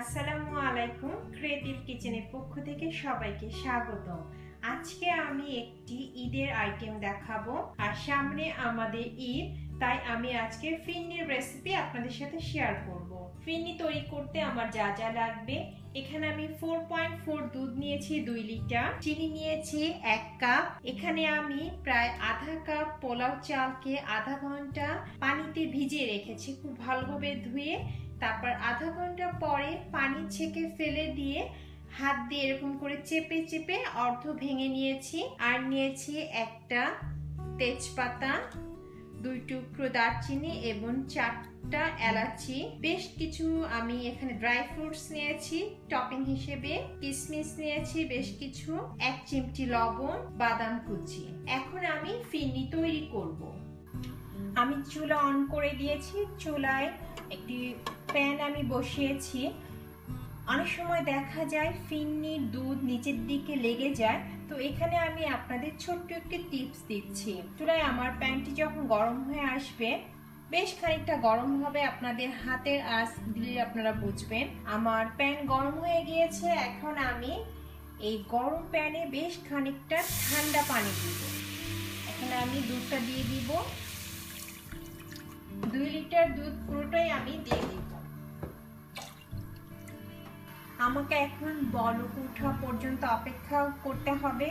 আসসালামু আলাইকুম, ক্রিয়েটিভ কিচেনের পক্ষ থেকে সবাইকে স্বাগত। আজকে আমি একটি ঈদের আইটেম দেখাবো, আর সামনে আমাদের ঈদ, তাই আমি আজকে ফিরনির রেসিপি আপনাদের সাথে শেয়ার করব। ফিরনি তৈরি করতে আমার যা যা লাগবে, এখানে আমি 4.4 দুধ নিয়েছি 2 লিটার, চিনি নিয়েছি 1 কাপ। এখানে আমি প্রায় আধা কাপ পোলাও চালকে আধা ঘন্টা পানিতে ভিজিয়ে রেখেছি, খুব ভালোভাবে ধুয়ে, তারপর আধা ঘন্টা পরে পানি ছেঁকে ফেলে দিয়ে হাত দিয়ে এরকম করে চেপে চেপে অর্ধ ভেঙে নিয়েছি। আর নিয়েছি একটা তেজপাতা, 2 টুকরো দারচিনি এবং 4টা এলাচি। বেশ কিছু আমি এখানে ড্রাই ফ্রুটস নিয়েছি টপিং হিসেবে, কিশমিশ নিয়েছি বেশ কিছু, 1 চিমটি লবণ, বাদাম কুচি। এখন আমি ফিরনি তৈরি করব। আমি চুলা অন করে দিয়েছি, চুলায় একটি প্যান আমি বসিয়েছি। অনেক সময় দেখা যায় ফিরনির দুধ নিচের দিকে লেগে যায়, তো এখানে আমি আপনাদের ছোট্ট একটি টিপস দিচ্ছি। চুলায় আমার প্যানটি যখন গরম হয়ে আসবে, বেশ খানিকটা গরম হবে, আপনাদের হাতের আঁচ দিলে আপনারা বুঝবেন। আমার প্যান গরম হয়ে গিয়েছে, এখন আমি এই গরম প্যানে বেশ খানিকটা ঠান্ডা পানি দিব। এখন আমি দুধটা দিয়ে দিব, 2 লিটার দুধ পুরোটাই আমি দিয়ে দিব। আমাকে এখন বলক ওঠা পর্যন্ত অপেক্ষা করতে হবে।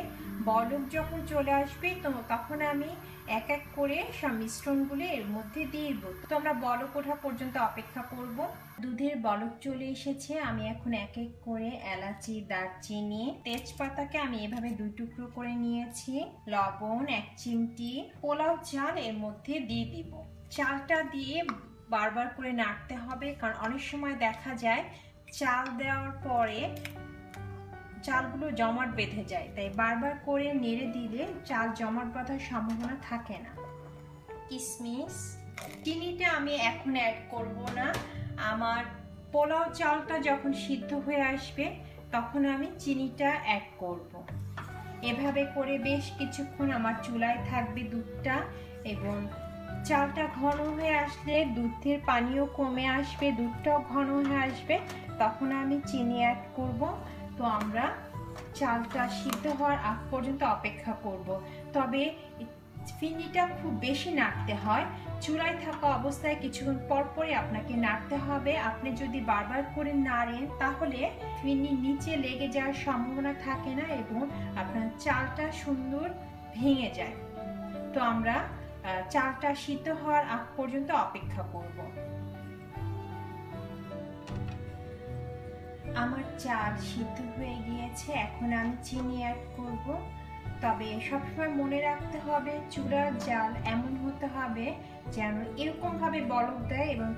বলক যখন চলে আসবে, তো তখন আমি এক এক করে সব মিশ্রণগুলো এর মধ্যে দিয়ে দেব। তো আমরা বলক ওঠা পর্যন্ত অপেক্ষা করব। দুধের বলক চলে এসেছে, আমি এখন এক এক করে এলাচি, দারচিনি, তেজপাতাকে আমি এভাবে 2 টুকরো করে নিয়েছি, লবণ, 1 চিমটি পোলাও চাল এর মধ্যে দিয়ে দিব। চালটা দিয়ে বারবার করে নাড়তে হবে, কারণ অনেক সময় দেখা যায় চাল দেওয়ার পরে চালগুলো জমাট বেঁধে যায়, তাই বারবার করে নেড়ে দিলে চাল জমাট বাঁধার সম্ভাবনা থাকে না। কিশমিশ, চিনিটা আমি এখন অ্যাড করব না। আমার পোলাও চালটা যখন সিদ্ধ হয়ে আসবে, তখন আমি চিনিটা অ্যাড করব। এভাবে করে বেশ কিছুক্ষণ আমার চুলায় থাকবে দুধটা, এবং চালটা ঘন হয়ে আসলে দুধের পানিও কমে আসবে, দুধটাও ঘন হয়ে আসবে, তখন আমি চিনি অ্যাড করব। তো আমরা চালটা সিদ্ধ হওয়ার আগ পর্যন্ত অপেক্ষা করব। তবে ফিরনিটা খুব বেশি নাড়তে হয়, চুলায় থাকা অবস্থায় কিছুক্ষণ পরপরই আপনাকে নাড়তে হবে। আপনি যদি বারবার করে নাড়েন, তাহলে ফিরনি নিচে লেগে যাওয়ার সম্ভাবনা থাকে না এবং আপনার চালটা সুন্দর ভেঙে যায়। তো আমরা চালটা সিদ্ধ হওয়ার আগ পর্যন্ত অপেক্ষা করব। আমার চাল সিদ্ধ হয়ে গিয়েছে, এখন আমি চিনি অ্যাড করব। তবে সবসময় মনে রাখতে হবে, চুলার জাল এমন হতে হবে যেন এরকমভাবে বলক দেয় এবং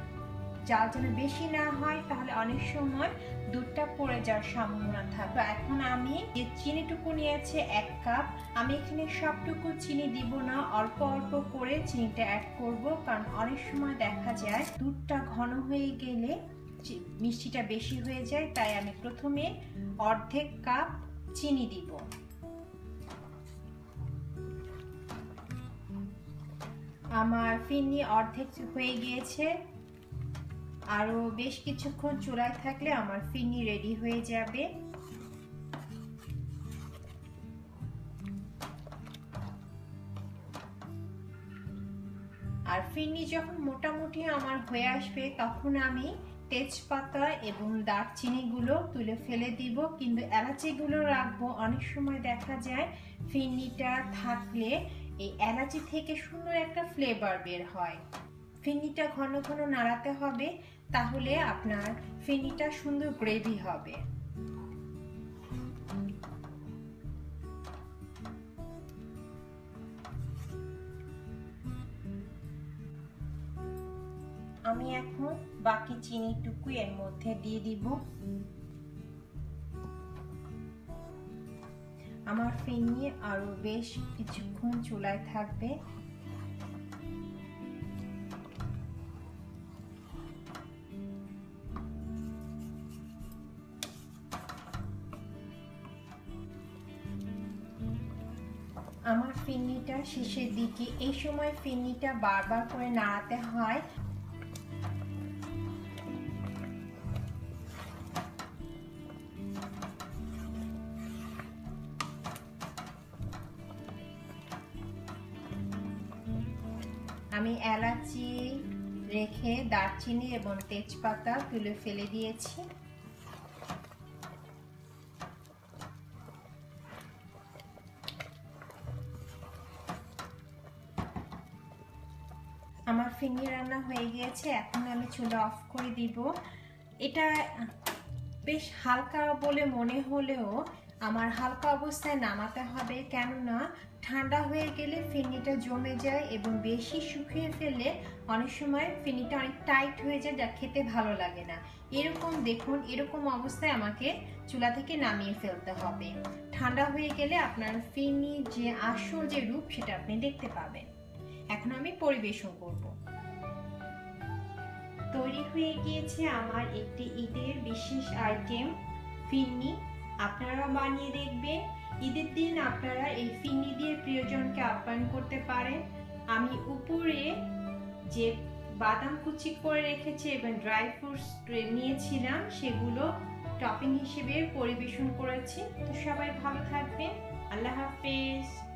জাল যেন বেশি না হয়, তাহলে অনেক সময় দুধটা পড়ে যাওয়ার সম্ভাবনা থাকে। এখন আমি যে চিনিটুকু নিয়েছে 1 কাপ, আমি এখানে সবটুকু চিনি দিব না, অল্প অল্প করে চিনিটা অ্যাড করব, কারণ অনেক সময় দেখা যায় দুধটা ঘন হয়ে গেলে মিষ্টিটা বেশি হয়ে যায়। তাই আমি প্রথমে 1/2 কাপ চিনি দিব। আমার ফিরনি 1/2 হয়ে গিয়েছে, আরও বেশ কিছুক্ষণ চুলায় থাকলে আমার ফিরনি রেডি হয়ে যাবে। আর ফিরনি যখন মোটামুটি আমার হয়ে আসবে, তখন আমি তেজপাতা এবং দারচিনিগুলো তুলে ফেলে দিব, কিন্তু এলাচিগুলো রাখবো। অনেক সময় দেখা যায় ফিরনিটা থাকলে এই এলাচি থেকে সুন্দর একটা ফ্লেভার বের হয়। ফিরনিটা ঘন ঘন নাড়াতে হবে, তাহলে আপনার ফিরনিটা সুন্দর গ্রেভি হবে। আমি এখন বাকি চিনিটুকু এর মধ্যে দিয়ে দিব। আমার ফিরনি আরো বেশ কিছুক্ষণ চুলায় থাকবে। আমার ফিরনিটা শেষের দিকে, এই সময় ফিরনিটা বারবার করে নাড়াতে হয়। আমি এলাচি রেখে দারচিনি এবং তেজপাতা তুলে ফেলে দিয়েছি। আমার ফিরনি রান্না হয়ে গিয়েছে, এখন আমি চুলা অফ করে দিব। এটা বেশ হালকা বলে মনে হলেও আমার হালকা অবস্থায় নামাতে হবে, কেননা ঠান্ডা হয়ে গেলে ফিরনিটা জমে যায় এবং বেশি শুকিয়ে ফেললে অনেক সময় ফিরনিটা অনেক টাইট হয়ে যায়, যা খেতে ভালো লাগে না। এরকম দেখুন, এরকম অবস্থায় আমাকে চুলা থেকে নামিয়ে ফেলতে হবে। ঠান্ডা হয়ে গেলে আপনার ফিরনির যে আসল যে রূপ সেটা আপনি দেখতে পাবেন। এখন আমি পরিবেশন করব। তৈরি হয়ে গিয়েছে আমার একটি ঈদের বিশেষ আইটেম ফিরনি। আপনারা বানিয়ে দেখবেন, ঈদের দিন আপনারা এই ফিরনি দিয়ে প্রিয়জনকে আপ্যায়ন করতে পারেন। আমি উপরে যে বাদাম কুচি করে রেখেছি এবং ড্রাই ফ্রুটস নিয়েছিলাম সেগুলো টপিং হিসেবে পরিবেশন করেছি। তো সবাই ভালো থাকবেন, আল্লাহ হাফেজ।